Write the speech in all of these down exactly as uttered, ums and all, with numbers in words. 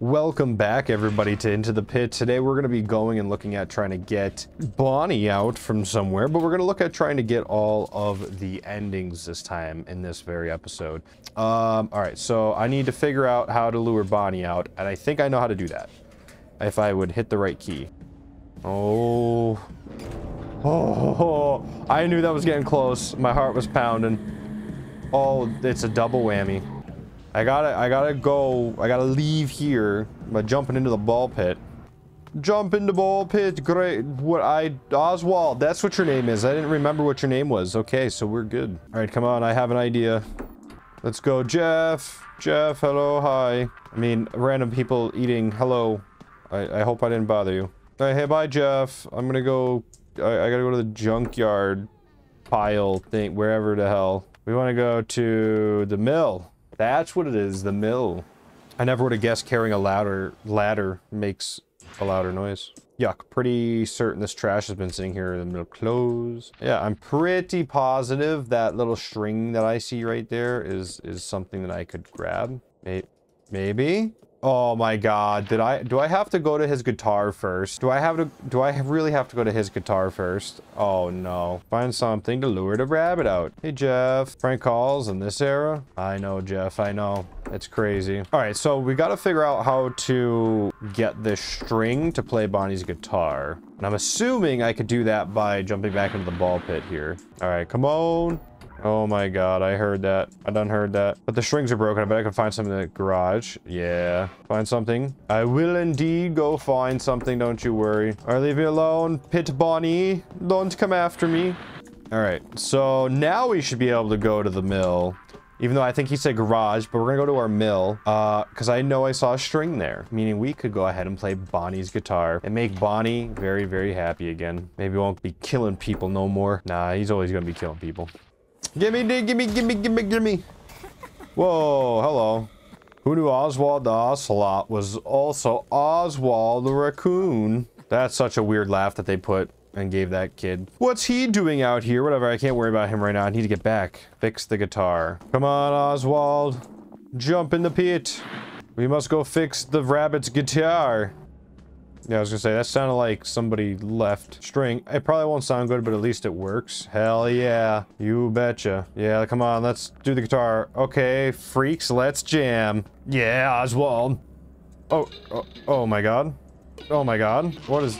Welcome back, everybody, to Into the Pit. Today we're going to be going and looking at trying to get Bonnie out from somewhere, but we're going to look at trying to get all of the endings this time in this very episode. Um, all right, so I need to figure out how to lure Bonnie out, and I think I know how to do that. If I would hit the right key. Oh. Oh, I knew that was getting close. My heart was pounding. Oh, it's a double whammy. I gotta, I gotta go, I gotta leave here by jumping into the ball pit. Jump into ball pit, great, what I, Oswald, that's what your name is. I didn't remember what your name was. Okay, so we're good. All right, come on, I have an idea. Let's go, Jeff. Jeff, hello, hi. I mean, random people eating, hello. I, I hope I didn't bother you. All right, hey, bye, Jeff. I'm gonna go, I, I gotta go to the junkyard pile thing, wherever the hell. We wanna go to the mill. That's what it is, the mill. I never would have guessed carrying a louder ladder makes a louder noise. Yuck, pretty certain this trash has been sitting here in the clothes. Yeah, I'm pretty positive that little string that I see right there is is something that I could grab. Maybe? Oh my god, did I do I have to go to his guitar first? Do I have to do I really have to go to his guitar first? Oh no. Find something to lure the rabbit out. Hey Jeff, prank calls in this era? I know Jeff, I know. It's crazy. All right, so we got to figure out how to get this string to play Bonnie's guitar. And I'm assuming I could do that by jumping back into the ball pit here. All right, come on. Oh my god, I heard that. I done heard that. But the strings are broken. I bet I can find something in the garage. Yeah. Find something. I will indeed go find something, don't you worry. Alright, leave me alone. Pit Bonnie. Don't come after me. Alright, so now we should be able to go to the mill. Even though I think he said garage, but we're gonna go to our mill. Uh, because I know I saw a string there. Meaning we could go ahead and play Bonnie's guitar and make Bonnie very, very happy again. Maybe we won't be killing people no more. Nah, he's always gonna be killing people. Gimme, gimme, gimme, gimme, gimme. Whoa, hello. Who knew Oswald the Ocelot was also Oswald the Raccoon? That's such a weird laugh that they put and gave that kid. What's he doing out here? Whatever, I can't worry about him right now. I need to get back. Fix the guitar. Come on, Oswald. Jump in the pit. We must go fix the rabbit's guitar. Yeah, I was gonna say, that sounded like somebody left string. It probably won't sound good, but at least it works. Hell yeah. You betcha. Yeah, come on, let's do the guitar. Okay, freaks, let's jam. Yeah, Oswald. Oh, oh, oh my god. Oh my god. What is...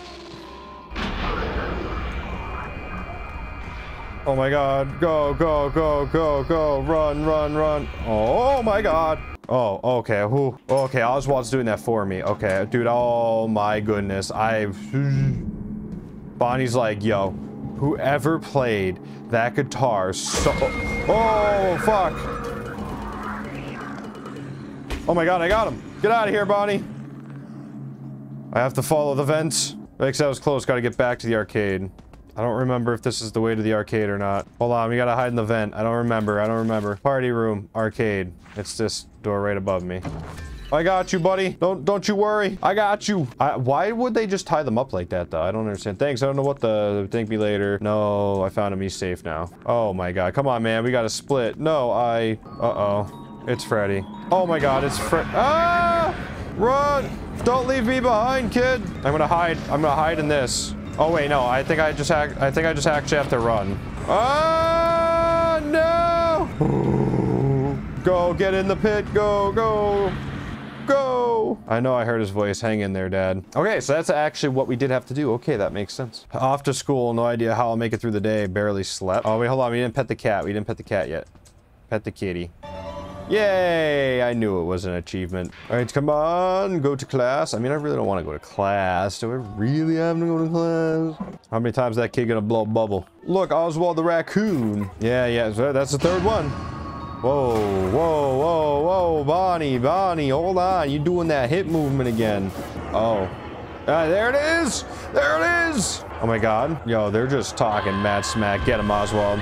Oh my god. Go, go, go, go, go. Run, run, run. Oh my god. Oh, okay. Ooh. Okay, Oswald's doing that for me. Okay, dude. Oh my goodness. I've... Bonnie's like, yo, whoever played that guitar so... Oh, fuck. Oh my god, I got him. Get out of here, Bonnie. I have to follow the vents. Thanks, that was close. Gotta get back to the arcade. I don't remember if this is the way to the arcade or not. Hold on, we gotta hide in the vent. I don't remember, I don't remember. Party room, arcade. It's this door right above me. I got you, buddy. Don't don't you worry. I got you. I, why would they just tie them up like that, though? I don't understand. Thanks, I don't know what the... Thank me later. No, I found him. He's safe now. Oh, my God. Come on, man. We gotta split. No, I... Uh-oh. It's Freddy. Oh, my God. It's Fred... Ah! Run! Don't leave me behind, kid! I'm gonna hide. I'm gonna hide in this. Oh wait, no. I think I just ha- I think I just actually have to run. Ah, no! Go get in the pit. Go, go, go! I know I heard his voice. Hang in there, Dad. Okay, so that's actually what we did have to do. Okay, that makes sense. Off to school. No idea how I'll make it through the day. Barely slept. Oh wait, hold on. We didn't pet the cat. We didn't pet the cat yet. Pet the kitty. Yay! I knew it was an achievement. All right, come on, go to class. I mean, I really don't want to go to class. Do I really have to go to class? How many times is that kid gonna blow a bubble? Look, Oswald the Raccoon. Yeah, yeah, that's the third one. Whoa, whoa, whoa, whoa, Bonnie, Bonnie, hold on. You're doing that hip movement again. Oh. Uh, there it is! There it is! Oh my god. Yo, they're just talking mad smack. Get him, Oswald.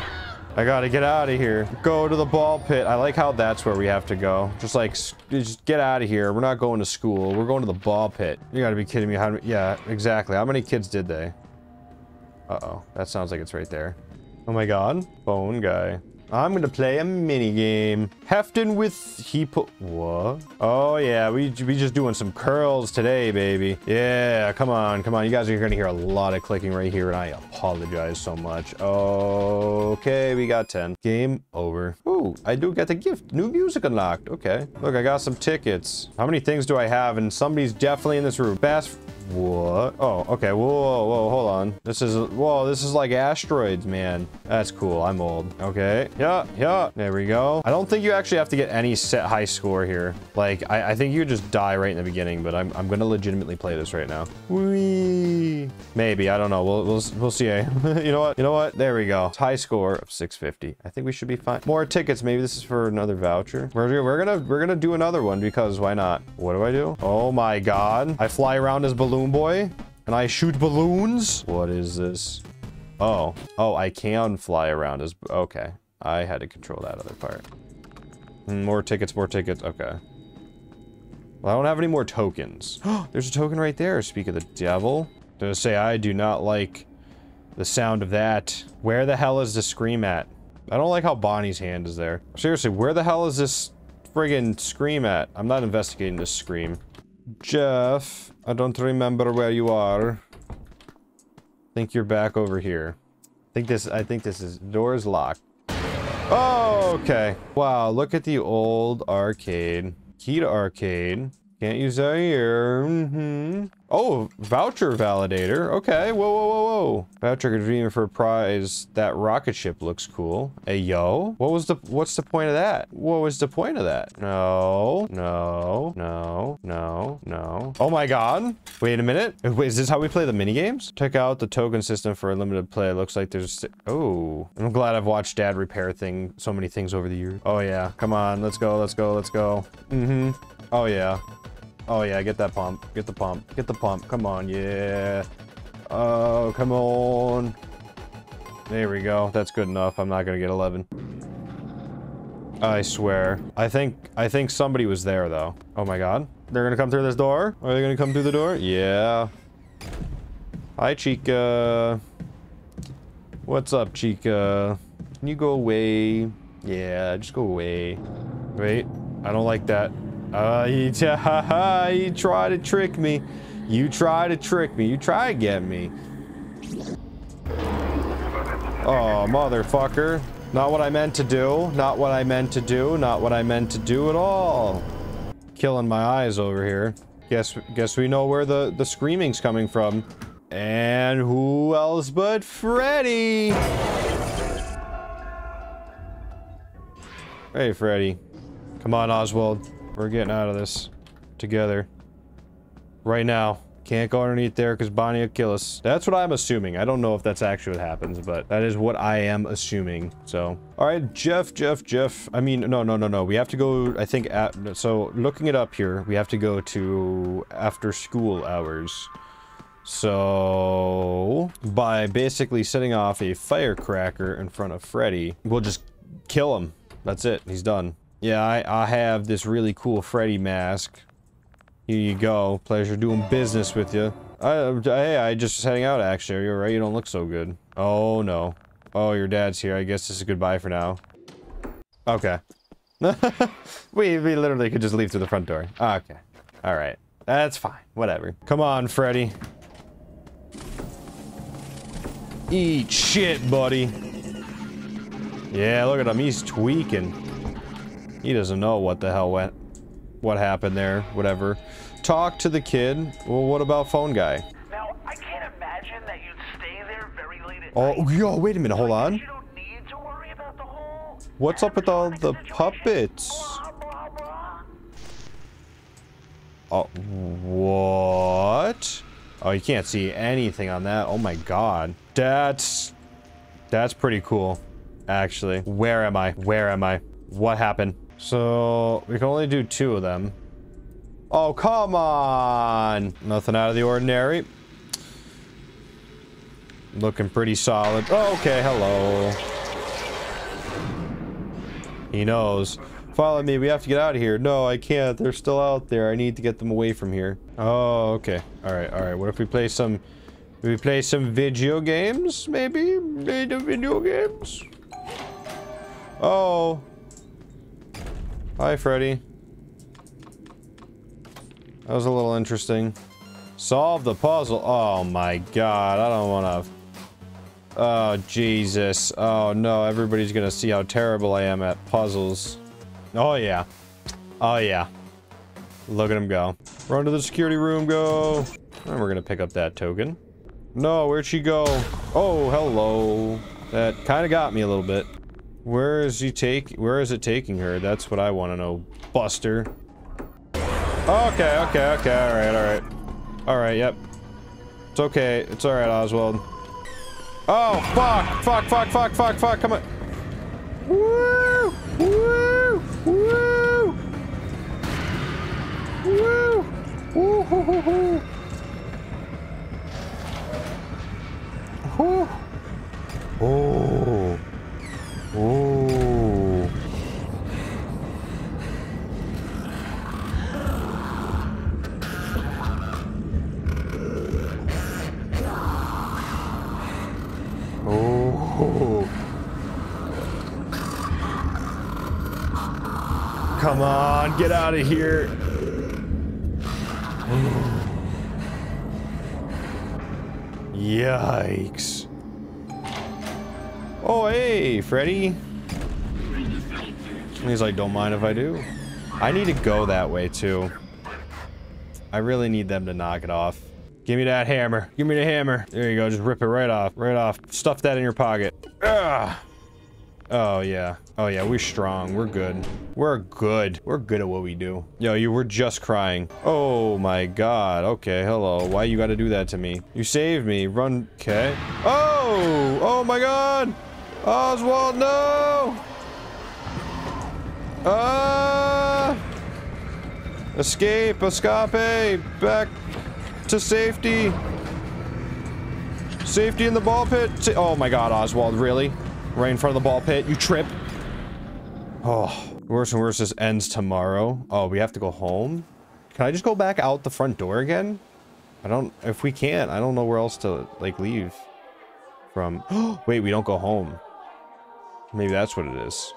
I gotta get out of here. Go to the ball pit. I like how that's where we have to go. Just like, just get out of here. We're not going to school. We're going to the ball pit. You gotta be kidding me. How, yeah, exactly. How many kids did they? Uh-oh. That sounds like it's right there. Oh my god. Phone guy. I'm gonna play a mini game. Hefton with he put what? Oh yeah, we we just doing some curls today, baby. Yeah, come on, come on. You guys are gonna hear a lot of clicking right here, and I apologize so much. Okay, we got ten. Game over. Ooh, I do get the gift. New music unlocked. Okay. Look, I got some tickets. How many things do I have? And somebody's definitely in this room. Fast. What? Oh, okay. Whoa, whoa, whoa, hold on. This is, whoa, this is like asteroids, man. That's cool. I'm old. Okay. Yeah, yeah. There we go. I don't think you actually have to get any set high score here. Like, I, I think you just die right in the beginning, but I'm, I'm going to legitimately play this right now. Whee! Maybe. I don't know. We'll, we'll, we'll see. You know what? You know what? There we go. It's high score of six fifty. I think we should be fine. More tickets. Maybe this is for another voucher. We're, we're going to, we're going to do another one because why not? What do I do? Oh my God. I fly around as balloons. Balloon Boy, and I shoot balloons. What is this? Oh, oh, I can fly around as, okay. I had to control that other part. More tickets, more tickets, okay. Well, I don't have any more tokens. There's a token right there, speak of the devil. To say I do not like the sound of that. Where the hell is the scream at? I don't like how Bonnie's hand is there. Seriously, where the hell is this friggin' scream at? I'm not investigating this scream. Jeff, I don't remember where you are. I think you're back over here. I think this, I think this is, door's locked. Oh, okay. Wow, look at the old arcade. Key to arcade. Can't use that here. Mm-hmm. Oh, voucher validator. Okay, whoa, whoa, whoa, whoa. Voucher convenient for a prize. That rocket ship looks cool. Hey, yo. What was the, what's the point of that? What was the point of that? No, no, no, no, no. Oh my God. Wait a minute. Wait, is this how we play the mini games? Check out the token system for a limited play. It looks like there's, oh. I'm glad I've watched Dad repair thing, so many things over the years. Oh yeah, come on. Let's go, let's go, let's go. Mm-hmm. Oh yeah. Oh yeah, get that pump, get the pump, get the pump, come on, yeah. Oh, come on. There we go, that's good enough, I'm not gonna get eleven. I swear. I think, I think somebody was there though. Oh my God. They're gonna come through this door? Are they gonna come through the door? Yeah. Hi, Chica. What's up, Chica? Can you go away? Yeah, just go away. Wait, I don't like that. Uh, you, you try to trick me. You try to trick me. You try to get me. Oh, motherfucker. Not what I meant to do. Not what I meant to do. Not what I meant to do at all. Killing my eyes over here. Guess, guess we know where the, the screaming's coming from. And who else but Freddy? Hey, Freddy. Come on, Oswald. We're getting out of this together right now. Can't go underneath there because Bonnie will kill us. That's what I'm assuming. I don't know if that's actually what happens, but that is what I am assuming. So, all right, Jeff, Jeff, Jeff. I mean, no, no, no, no. We have to go, I think, at, so looking it up here, we have to go to after school hours. So by basically setting off a firecracker in front of Freddy, we'll just kill him. That's it. He's done. Yeah, I, I have this really cool Freddy mask. Here you go. Pleasure doing business with you. I, hey, I, I just was heading out, actually. You're right. You don't look so good. Oh, no. Oh, your dad's here. I guess this is goodbye for now. Okay. we, we literally could just leave through the front door. Okay. All right. That's fine. Whatever. Come on, Freddy. Eat shit, buddy. Yeah, look at him. He's tweaking. He doesn't know what the hell went, what happened there, whatever. Talk to the kid. Well, what about phone guy? Now, I can't imagine that you'd stay there very late at oh, night. Yo, wait a minute, hold on. You don't need to worry about the whole What's up with all the situation? Puppets? Blah, blah, blah. Oh, what? Oh, you can't see anything on that. Oh my God. That's, that's pretty cool, actually. Where am I? Where am I? What happened? So, we can only do two of them. Oh, come on! Nothing out of the ordinary. Looking pretty solid. Oh, okay, hello. He knows. Follow me, we have to get out of here. No, I can't. They're still out there. I need to get them away from here. Oh, okay. Alright, alright. What if we play some... We play some video games, maybe? Play the video games? Oh. Hi, Freddy. That was a little interesting. Solve the puzzle. Oh my god, I don't want to... Oh, Jesus. Oh, no. Everybody's gonna see how terrible I am at puzzles. Oh, yeah. Oh, yeah. Look at him go. Run to the security room, go! And we're gonna pick up that token. No, where'd she go? Oh, hello. That kind of got me a little bit. Where is he take- where is it taking her? That's what I want to know, Buster. Okay, okay, okay. Alright, alright. Alright, yep. It's okay. It's alright, Oswald. Oh, fuck! Fuck, fuck, fuck, fuck, fuck, come on! Woo! Woo! Woo! Woo! Woo hoo hoo hoo! Woo! Oh! Oh! Oh! Come on, get out of here! Yikes. Oh, hey, Freddy. He's like, don't mind if I do. I need to go that way, too. I really need them to knock it off. Give me that hammer. Give me the hammer. There you go. Just rip it right off. Right off. Stuff that in your pocket. Ugh. Oh, yeah. Oh, yeah. We're strong. We're good. We're good. We're good at what we do. Yo, you were just crying. Oh, my God. Okay, hello. Why you gotta do that to me? You saved me. Run. Okay. Oh! Oh, my God! Oswald, no! Ah! Uh, escape. Escape. Back to safety. Safety in the ball pit. Sa oh, my God, Oswald. Really? Right in front of the ball pit. You trip. Oh, worse and worse. This ends tomorrow. Oh, we have to go home. Can I just go back out the front door again? I don't... If we can't, I don't know where else to, like, leave from. Wait, we don't go home. Maybe that's what it is.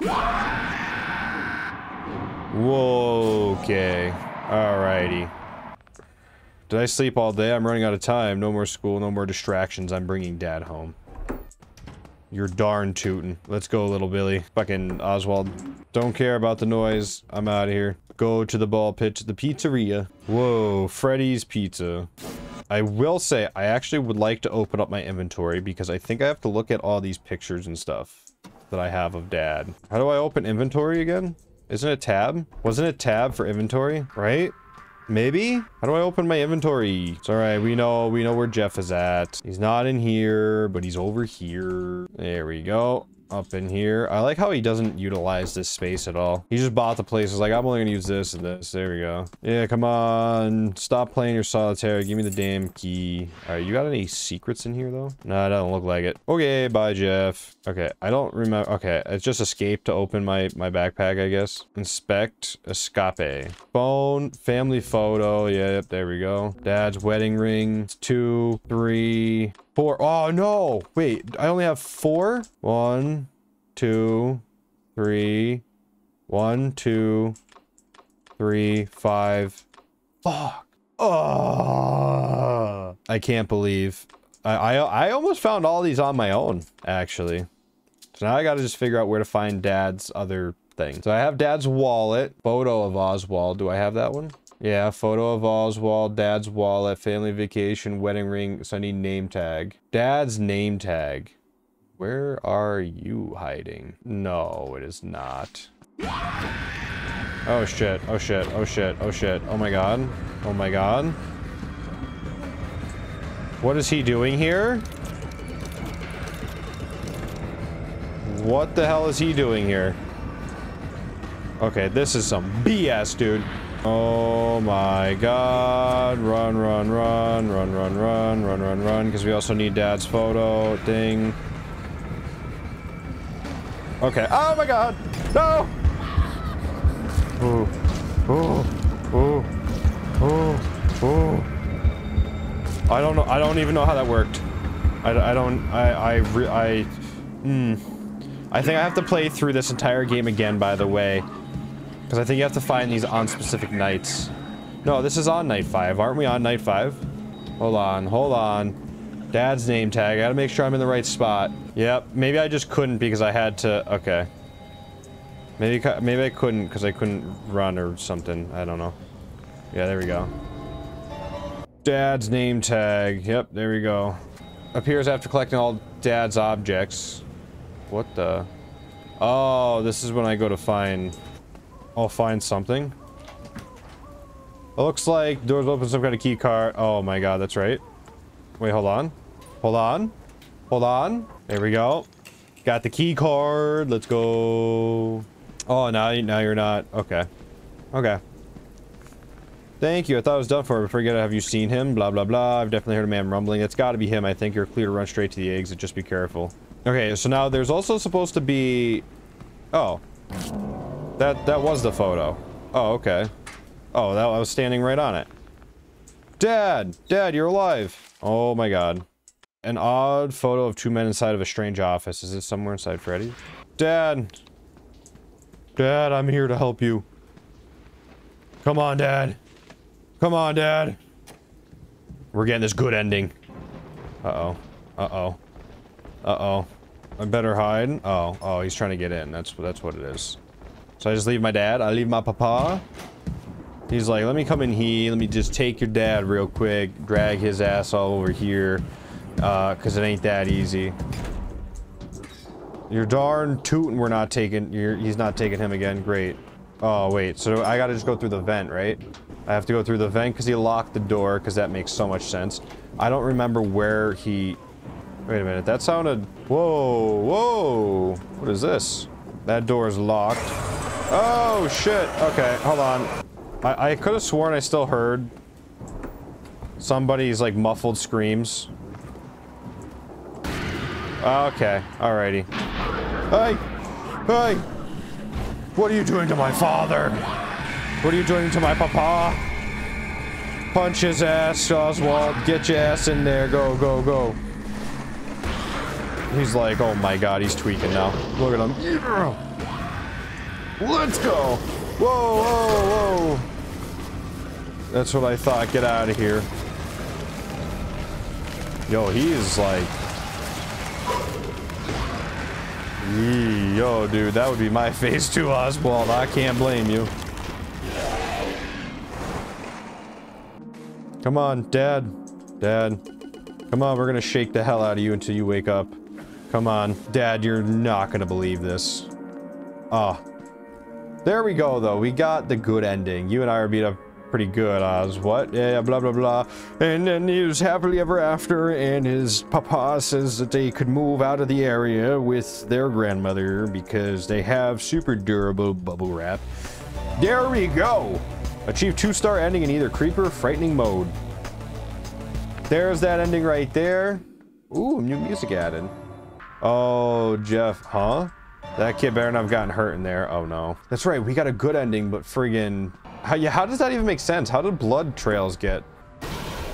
Whoa, okay. Alrighty. Did I sleep all day? I'm running out of time. No more school, no more distractions. I'm bringing Dad home. You're darn tootin'. Let's go, little Billy. Fucking Oswald. Don't care about the noise. I'm out of here. Go to the ball pit, to the pizzeria. Whoa, Freddy's Pizza. I will say, I actually would like to open up my inventory because I think I have to look at all these pictures and stuff that I have of Dad. How do I open inventory again? Isn't it a tab? Wasn't it a tab for inventory, right? Maybe? How do I open my inventory? It's alright, we know, we know where Jeff is at. He's not in here, but he's over here. There we go. Up in here. I like how he doesn't utilize this space at all. He just bought the place. He's like, I'm only gonna use this and this. There we go. Yeah, come on. Stop playing your solitaire. Give me the damn key. Alright, you got any secrets in here, though? No, it doesn't look like it. Okay, bye, Jeff. Okay, I don't remember. Okay, it's just escape to open my, my backpack, I guess. Inspect. Escape. Phone. Family photo. Yep, there we go. Dad's wedding ring. It's two, three... Four. Oh, no. Wait, I only have four. One, two, three. One, two, three, five. Fuck. Oh, I can't believe. I, I, I almost found all these on my own, actually. So now I got to just figure out where to find Dad's other thing. So I have Dad's wallet. Photo of Oswald. Do I have that one? Yeah, photo of Oswald, Dad's wallet, family vacation, wedding ring, Sunday name tag. Dad's name tag. Where are you hiding? No, it is not. Oh shit, oh shit, oh shit, oh shit. Oh my god. Oh my god. What is he doing here? What the hell is he doing here? Okay, this is some B S, dude. Oh my god, run, run, run, run, run, run, run, run, run, because we also need Dad's photo thing. Okay, oh my god, no! Oh, oh, oh, oh, oh. I don't know, I don't even know how that worked. I, I don't, I, I, I, mm. I think I have to play through this entire game again, by the way, because I think you have to find these on specific nights. No, this is on night five. Aren't we on night five? Hold on, hold on. Dad's name tag. I gotta make sure I'm in the right spot. Yep, maybe I just couldn't because I had to... Okay. Maybe, maybe I couldn't because I couldn't run or something. I don't know. Yeah, there we go. Dad's name tag. Yep, there we go. Appears after collecting all Dad's objects. What the... Oh, this is when I go to find... I'll find something. It looks like doors open, some kind of key card. Oh my god, that's right. Wait, hold on. Hold on. Hold on. There we go. Got the key card. Let's go. Oh, now, now you're not. Okay. Okay. Thank you. I thought I was done for. Before you get it, have you seen him? Blah, blah, blah. I've definitely heard a man rumbling. It's got to be him, I think. You're clear to run straight to the exit. Just be careful. Okay, so now there's also supposed to be... Oh. That, that was the photo. Oh, okay. Oh, that, I was standing right on it. Dad! Dad, you're alive! Oh my god. An odd photo of two men inside of a strange office. Is this somewhere inside Freddy? Dad! Dad, I'm here to help you. Come on, Dad. Come on, Dad. We're getting this good ending. Uh-oh. Uh-oh. Uh-oh. I better hide. Oh. Oh, he's trying to get in. That's, that's what it is. So I just leave my dad. I leave my papa. He's like, let me come in here. Let me just take your dad real quick. Drag his ass all over here. Uh, cause it ain't that easy. You're darn tootin' we're not taking, you're, he's not taking him again. Great. Oh, wait. So I gotta just go through the vent, right? I have to go through the vent cause he locked the door. Cause that makes so much sense. I don't remember where he... Wait a minute. That sounded... Whoa. Whoa. What is this? That door is locked. Oh, shit. Okay. Hold on. I, I could have sworn I still heard somebody's like muffled screams. Okay, alrighty. Hey! Hey! What are you doing to my father? What are you doing to my papa? Punch his ass, Oswald. Get your ass in there. Go, go, go. He's like, oh my god, he's tweaking now. Look at him. Let's go! Whoa, whoa, whoa! That's what I thought. Get out of here. Yo, he is like... Yee, yo, dude, that would be my face too, Oswald. I can't blame you. Come on, Dad. Dad. Come on, we're gonna shake the hell out of you until you wake up. Come on. Dad, you're not gonna believe this. Ah. Oh. There we go, though. We got the good ending. You and I are beat up pretty good, Oz. What? Yeah, blah, blah, blah. And then he was happily ever after, and his papa says that they could move out of the area with their grandmother because they have super durable bubble wrap. There we go! Achieve two-star ending in either creeper or frightening mode. There's that ending right there. Ooh, new music added. Oh, Jeff, huh? That kid better not have gotten hurt in there. Oh, no. That's right. We got a good ending, but friggin'... How, yeah, how does that even make sense? How did blood trails get?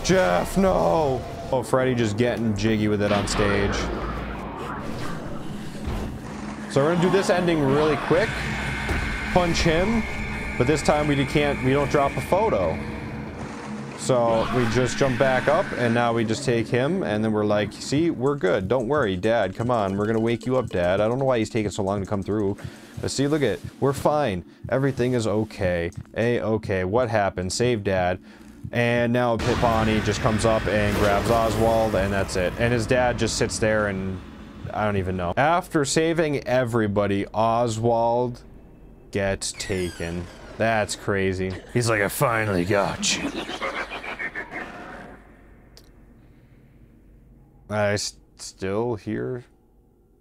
Jeff, no! Oh, Freddy just getting jiggy with it on stage. So we're gonna do this ending really quick. Punch him. But this time we can't... We don't drop a photo. So we just jump back up, and now we just take him, and then we're like, see, we're good. Don't worry, Dad. Come on. We're going to wake you up, Dad. I don't know why he's taking so long to come through. But see, look at it. We're fine. Everything is okay. A-okay. What happened? Save Dad. And now Bonnie just comes up and grabs Oswald, and that's it. And his dad just sits there, and I don't even know. After saving everybody, Oswald gets taken. That's crazy. He's like, I finally got you. I still hear...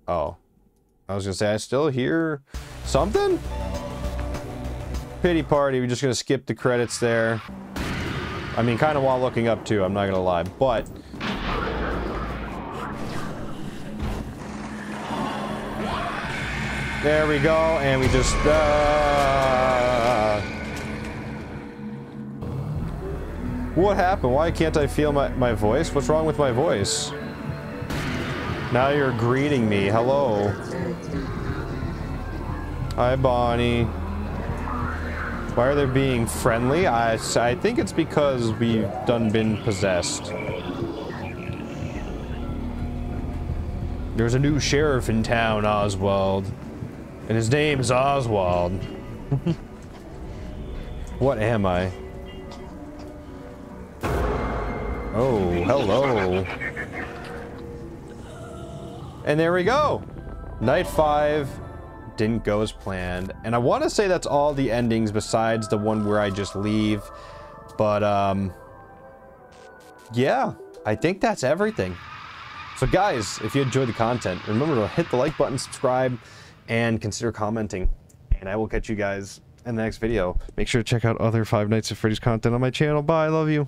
Oh. I was gonna say, I still hear... something? Pity party, we're just gonna skip the credits there. I mean, kind of while looking up too, I'm not gonna lie, but... There we go, and we just... Uh... What happened? Why can't I feel my, my voice? What's wrong with my voice? Now you're greeting me. Hello. Hi, Bonnie. Why are they being friendly? I, I think it's because we've done been possessed. There's a new sheriff in town, Oswald. And his name is Oswald. What am I? Oh, hello. And there we go. Night five didn't go as planned. And I want to say that's all the endings besides the one where I just leave. But, um, yeah, I think that's everything. So guys, if you enjoyed the content, remember to hit the like button, subscribe, and consider commenting. And I will catch you guys in the next video. Make sure to check out other Five Nights at Freddy's content on my channel. Bye, I love you.